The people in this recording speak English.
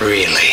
really.